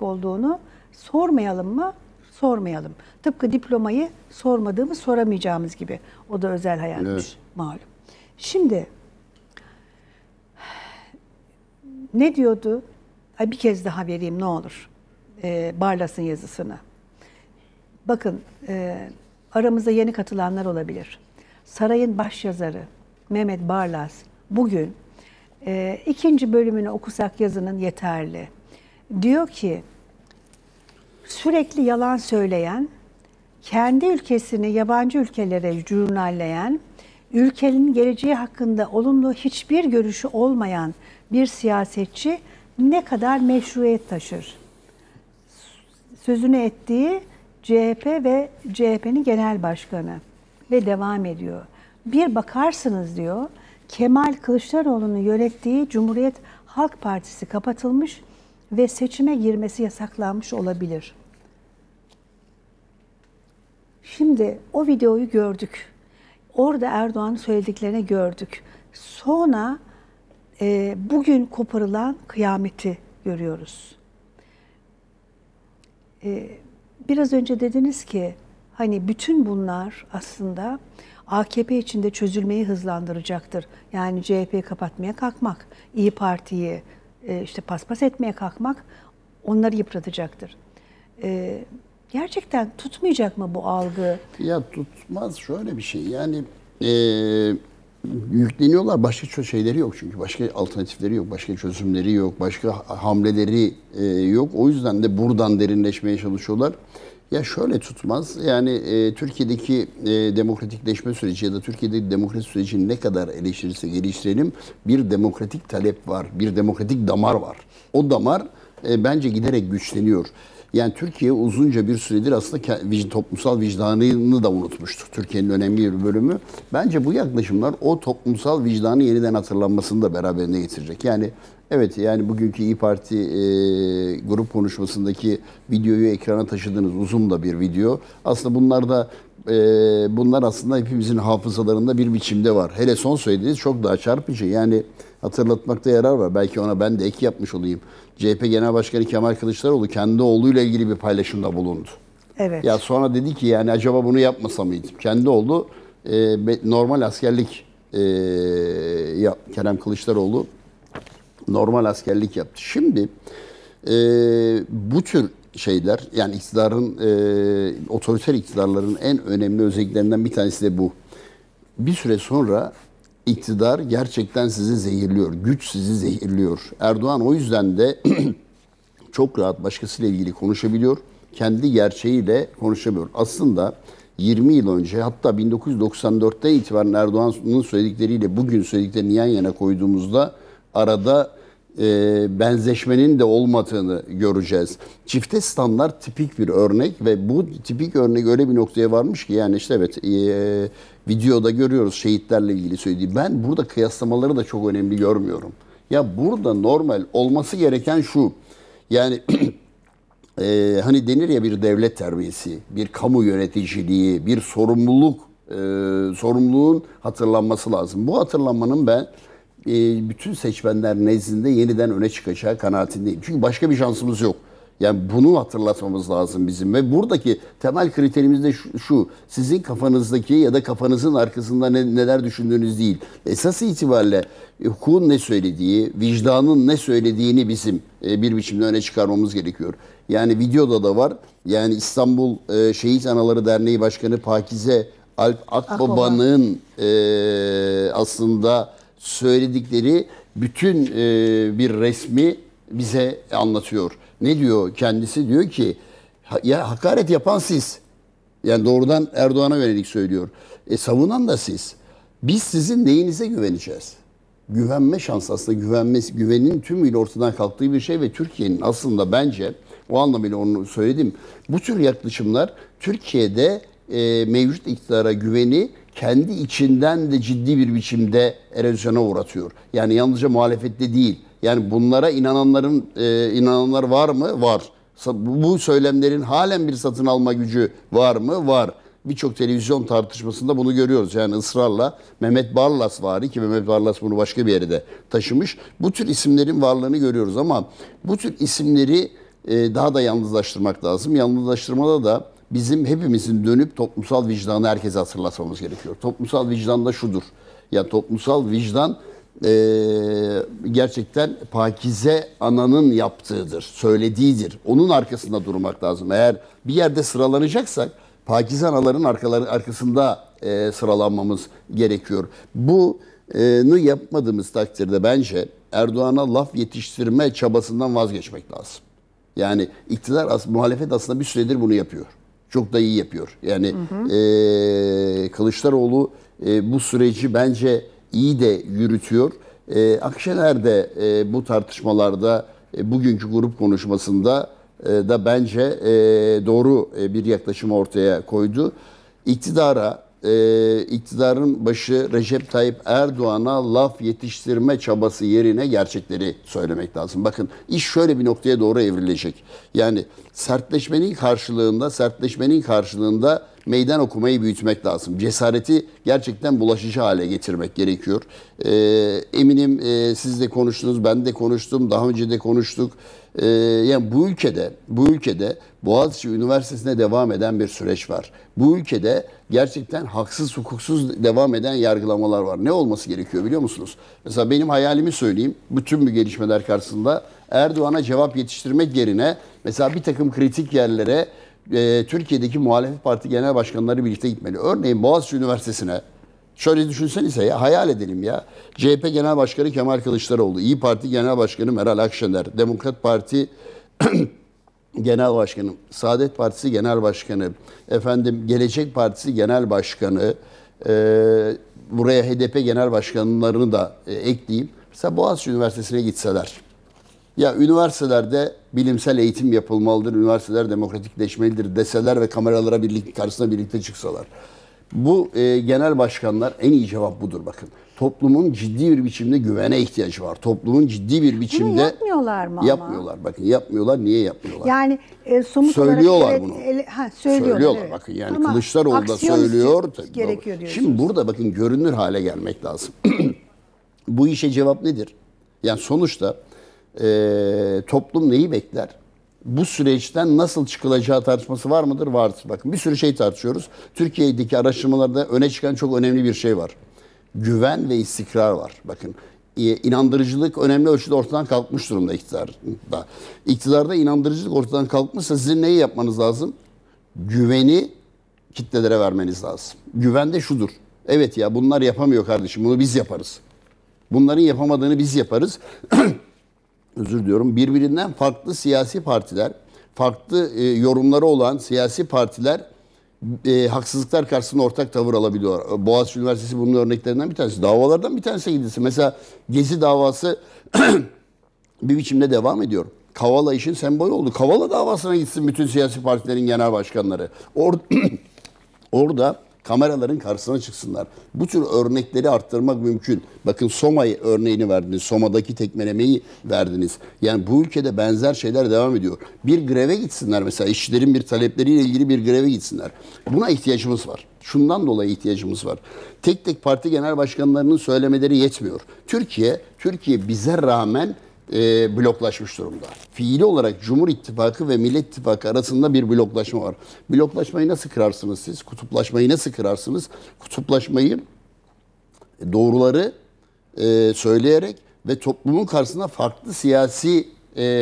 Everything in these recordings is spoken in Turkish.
olduğunu sormayalım mı? Sormayalım. Tıpkı diplomayı sormadığımız, soramayacağımız gibi. O da özel hayatmış, evet, malum. Şimdi ne diyordu? Ay, bir kez daha vereyim ne olur. Barlas'ın yazısını. Bakın aramızda yeni katılanlar olabilir. Sarayın başyazarı Mehmet Barlas bugün ikinci bölümünü okusak yazının yeterli. Diyor ki sürekli yalan söyleyen, kendi ülkesini yabancı ülkelere jurnalleyen, ülkenin geleceği hakkında olumlu hiçbir görüşü olmayan bir siyasetçi ne kadar meşruiyet taşır? Sözünü ettiği CHP ve CHP'nin genel başkanı ve devam ediyor. Bir bakarsınız diyor, Kemal Kılıçdaroğlu'nun yönettiği Cumhuriyet Halk Partisi kapatılmış ve seçime girmesi yasaklanmış olabilir. Şimdi o videoyu gördük. Orada Erdoğan'ın söylediklerini gördük. Sonra bugün koparılan kıyameti görüyoruz. Biraz önce dediniz ki hani bütün bunlar aslında AKP içinde çözülmeyi hızlandıracaktır. Yani CHP'yi kapatmaya kalkmak, İYİ Parti'yi işte paspas etmeye kalkmak onları yıpratacaktır. Gerçekten tutmayacak mı bu algı? Ya tutmaz, şöyle bir şey yani yükleniyorlar, başka şeyleri yok çünkü, başka alternatifleri yok, başka çözümleri yok, başka hamleleri yok. O yüzden de buradan derinleşmeye çalışıyorlar. Ya şöyle tutmaz yani Türkiye'deki demokratikleşme süreci ya da Türkiye'deki demokrasi sürecini ne kadar eleştirirse geliştirelim bir demokratik talep var, bir demokratik damar var. O damar bence giderek güçleniyor. Yani Türkiye uzunca bir süredir aslında toplumsal vicdanını da unutmuştu. Türkiye'nin önemli bir bölümü. Bence bu yaklaşımlar o toplumsal vicdanı yeniden hatırlanmasını da beraberine getirecek. Yani evet, yani bugünkü İYİ Parti grup konuşmasındaki videoyu ekrana taşıdığınız uzun da bir video. Aslında bunlar da bunlar aslında hepimizin hafızalarında bir biçimde var. Hele son söylediğiniz çok daha çarpıcı. Yani hatırlatmakta yarar var. Belki ona ben de ek yapmış olayım. CHP Genel Başkanı Kemal Kılıçdaroğlu kendi oğluyla ilgili bir paylaşımda bulundu. Evet. Ya sonra dedi ki yani acaba bunu yapmasa mıydım? Kendi oğlu normal askerlik Kerem Kılıçdaroğlu normal askerlik yaptı. Şimdi bu tür şeyler, yani iktidarın, otoriter iktidarların en önemli özelliklerinden bir tanesi de bu. Bir süre sonra iktidar gerçekten sizi zehirliyor. Güç sizi zehirliyor. Erdoğan o yüzden de çok rahat başkasıyla ilgili konuşabiliyor. Kendi gerçeğiyle konuşamıyor. Aslında 20 yıl önce, hatta 1994'te itibaren Erdoğan'ın söyledikleriyle bugün söylediklerini yan yana koyduğumuzda arada benzeşmenin de olmadığını göreceğiz. Çifte standart tipik bir örnek ve bu tipik örnek öyle bir noktaya varmış ki yani işte evet videoda görüyoruz şehitlerle ilgili söylediği. Ben burada kıyaslamaları da çok önemli görmüyorum. Ya burada normal olması gereken şu yani hani denir ya bir devlet terbiyesi, bir kamu yöneticiliği, bir sorumluluk, sorumluluğun hatırlanması lazım. Bu hatırlanmanın ben bütün seçmenler nezdinde yeniden öne çıkacağı kanaatindeyim. Çünkü başka bir şansımız yok. Yani bunu hatırlatmamız lazım bizim. Ve buradaki temel kriterimiz de şu. Sizin kafanızdaki ya da kafanızın arkasında neler düşündüğünüz değil. Esas itibariyle hukukun ne söylediği, vicdanın ne söylediğini bizim bir biçimde öne çıkarmamız gerekiyor. Yani videoda da var. Yani İstanbul Şehit Anaları Derneği Başkanı Pakize Alp Akbaba'nın aslında söyledikleri bütün bir resmi bize anlatıyor. Ne diyor kendisi? Diyor ki ya hakaret yapan siz. Yani doğrudan Erdoğan'a yönelik söylüyor. Savunan da siz. Biz sizin neyinize güveneceğiz? Güvenme şansı aslında güvenin tümüyle ortadan kalktığı bir şey ve Türkiye'nin aslında bence o anlamıyla onu söyledim. Bu tür yaklaşımlar Türkiye'de mevcut iktidara güveni kendi içinden de ciddi bir biçimde erozyona uğratıyor. Yani yalnızca muhalefette değil. Yani bunlara inananlar var mı? Var. Bu söylemlerin halen bir satın alma gücü var mı? Var. Birçok televizyon tartışmasında bunu görüyoruz. Yani ısrarla Mehmet Barlas vardı ki Mehmet Barlas bunu başka bir yere de taşımış. Bu tür isimlerin varlığını görüyoruz ama bu tür isimleri daha da yalnızlaştırmak lazım. Yalnızlaştırmada da bizim hepimizin dönüp toplumsal vicdanı herkese hatırlatmamız gerekiyor. Toplumsal vicdan da şudur. Yani toplumsal vicdan gerçekten Pakize ananın yaptığıdır, söylediğidir. Onun arkasında durmak lazım. Eğer bir yerde sıralanacaksak Pakize anaların arkasında sıralanmamız gerekiyor. Bunu yapmadığımız takdirde bence Erdoğan'a laf yetiştirme çabasından vazgeçmek lazım. Yani muhalefet aslında bir süredir bunu yapıyor. Çok da iyi yapıyor. Yani Kılıçdaroğlu bu süreci bence iyi de yürütüyor. Akşener de bu tartışmalarda, bugünkü grup konuşmasında da bence doğru bir yaklaşım ortaya koydu. İktidarın başı Recep Tayyip Erdoğan'a laf yetiştirme çabası yerine gerçekleri söylemek lazım. Bakın, iş şöyle bir noktaya doğru evrilecek. Yani sertleşmenin karşılığında meydan okumayı büyütmek lazım. Cesareti gerçekten bulaşıcı hale getirmek gerekiyor. Eminim siz de konuştunuz, ben de konuştum, daha önce de konuştuk. Yani bu ülkede Boğaziçi Üniversitesi'ne devam eden bir süreç var. Bu ülkede gerçekten haksız, hukuksuz devam eden yargılamalar var. Ne olması gerekiyor biliyor musunuz? Mesela benim hayalimi söyleyeyim. Bütün bu gelişmeler karşısında Erdoğan'a cevap yetiştirmek yerine mesela bir takım kritik yerlere Türkiye'deki muhalefet parti genel başkanları birlikte gitmeli. Örneğin Boğaziçi Üniversitesi'ne şöyle düşünsenize ya, hayal edelim ya. CHP Genel Başkanı Kemal Kılıçdaroğlu, İyi Parti Genel Başkanı Meral Akşener, Demokrat Parti Genel Başkanı, Saadet Partisi Genel Başkanı, Gelecek Partisi Genel Başkanı, buraya HDP Genel Başkanlarını da ekleyeyim. Mesela Boğaziçi Üniversitesi'ne gitseler. Ya üniversitelerde bilimsel eğitim yapılmalıdır, üniversiteler demokratikleşmelidir deseler ve kameralara karşısına birlikte çıksalar. Bu genel başkanlar, en iyi cevap budur bakın. Toplumun ciddi bir biçimde güvene ihtiyacı var. Toplumun ciddi bir biçimde... Yapmıyorlar mı ama? Yapmıyorlar bakın. Yapmıyorlar. Niye yapmıyorlar? Yani somut söylüyorlar olarak... Bunu. Söylüyorlar evet. Bakın yani ama Kılıçdaroğlu da söylüyor. Gerekiyor diyorsunuz. Şimdi burada bakın görünür hale gelmek lazım. Bu işe cevap nedir? Yani sonuçta toplum neyi bekler? Bu süreçten nasıl çıkılacağı tartışması var mıdır? Vardır. Bakın bir sürü şey tartışıyoruz. Türkiye'deki araştırmalarda öne çıkan çok önemli bir şey var. Güven ve istikrar var. Bakın inandırıcılık önemli ölçüde ortadan kalkmış durumda iktidarda. İktidarda inandırıcılık ortadan kalkmışsa sizin neyi yapmanız lazım? Güveni kitlelere vermeniz lazım. Güven de şudur. Evet ya, bunlar yapamıyor kardeşim. Bunu biz yaparız. Bunların yapamadığını biz yaparız. Birbirinden farklı siyasi partiler, farklı yorumları olan siyasi partiler haksızlıklar karşısında ortak tavır alabiliyor. Boğaziçi Üniversitesi bunun örneklerinden bir tanesi. Davalardan bir tanesi gidilsin. Mesela Gezi davası bir biçimde devam ediyor. Kavala işin sembolü oldu. Kavala davasına gitsin bütün siyasi partilerin genel başkanları. Orada kameraların karşısına çıksınlar. Bu tür örnekleri arttırmak mümkün. Bakın Soma örneğini verdiniz. Soma'daki tekmelemeyi verdiniz. Yani bu ülkede benzer şeyler devam ediyor. Bir greve gitsinler mesela. İşçilerin bir talepleriyle ilgili bir greve gitsinler. Buna ihtiyacımız var. Şundan dolayı ihtiyacımız var. Tek tek parti genel başkanlarının söylemeleri yetmiyor. Türkiye bize rağmen bloklaşmış durumda. Fiili olarak Cumhur İttifakı ve Millet İttifakı arasında bir bloklaşma var. Bloklaşmayı nasıl kırarsınız siz? Kutuplaşmayı nasıl kırarsınız? Kutuplaşmayı doğruları söyleyerek ve toplumun karşısına farklı siyasi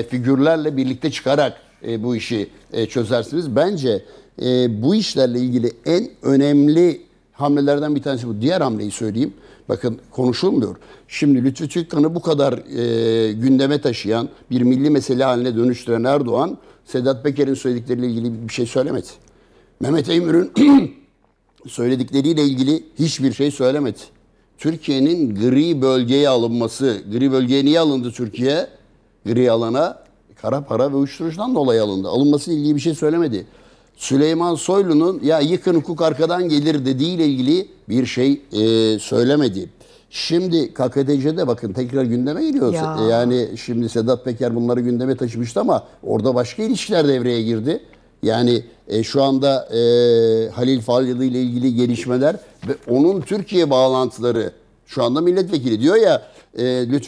figürlerle birlikte çıkarak bu işi çözersiniz. Bence bu işlerle ilgili en önemli hamlelerden bir tanesi bu. Diğer hamleyi söyleyeyim. Bakın konuşulmuyor. Şimdi Lütfü Türkkan'ı bu kadar gündeme taşıyan, bir milli mesele haline dönüştüren Erdoğan, Sedat Peker'in söyledikleriyle ilgili bir şey söylemedi. Mehmet Eymür'ün söyledikleriyle ilgili hiçbir şey söylemedi. Türkiye'nin gri bölgeye alınması, gri bölgeye niye alındı Türkiye? Gri alana kara para ve uyuşturucudan dolayı alındı. Alınmasıyla ilgili bir şey söylemedi. Süleyman Soylu'nun ya yıkın hukuk arkadan gelir dediğiyle ilgili bir şey söylemedi. Şimdi KKTC'de bakın tekrar gündeme geliyor. Ya. Yani şimdi Sedat Peker bunları gündeme taşımıştı ama orada başka ilişkiler devreye girdi. Yani şu anda Halil Falyalı ile ilgili gelişmeler ve onun Türkiye bağlantıları şu anda milletvekili diyor ya lütfen.